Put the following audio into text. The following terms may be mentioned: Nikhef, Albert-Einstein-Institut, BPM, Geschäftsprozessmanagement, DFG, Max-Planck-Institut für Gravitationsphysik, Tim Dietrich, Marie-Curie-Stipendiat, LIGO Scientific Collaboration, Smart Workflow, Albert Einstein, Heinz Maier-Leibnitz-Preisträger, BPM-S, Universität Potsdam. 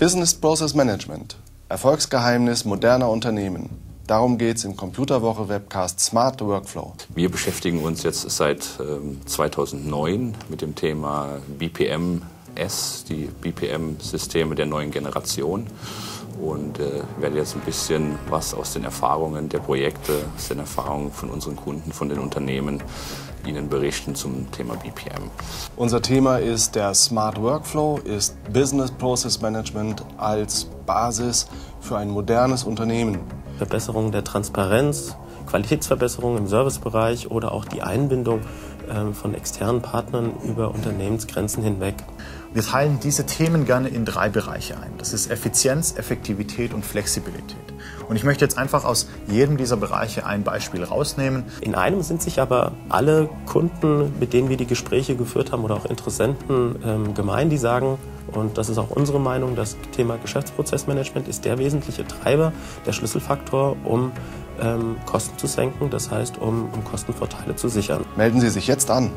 Business Process Management – Erfolgsgeheimnis moderner Unternehmen. Darum geht es im Computerwoche-Webcast Smart Workflow. Wir beschäftigen uns jetzt seit 2009 mit dem Thema BPM-S, die BPM-Systeme der neuen Generation. Und werde jetzt ein bisschen was aus den Erfahrungen der Projekte, aus den Erfahrungen von unseren Kunden, von den Unternehmen, Ihnen berichten zum Thema BPM. Unser Thema ist der Smart Workflow, ist Business Process Management als Basis für ein modernes Unternehmen. Verbesserung der Transparenz, Qualitätsverbesserung im Servicebereich oder auch die Einbindung von externen Partnern über Unternehmensgrenzen hinweg. Wir teilen diese Themen gerne in drei Bereiche ein. Das ist Effizienz, Effektivität und Flexibilität. Und ich möchte jetzt einfach aus jedem dieser Bereiche ein Beispiel rausnehmen. In einem sind sich aber alle Kunden, mit denen wir die Gespräche geführt haben oder auch Interessenten gemein, die sagen, und das ist auch unsere Meinung, das Thema Geschäftsprozessmanagement ist der wesentliche Treiber, der Schlüsselfaktor, um Kosten zu senken, das heißt, um Kostenvorteile zu sichern. Melden Sie sich jetzt an!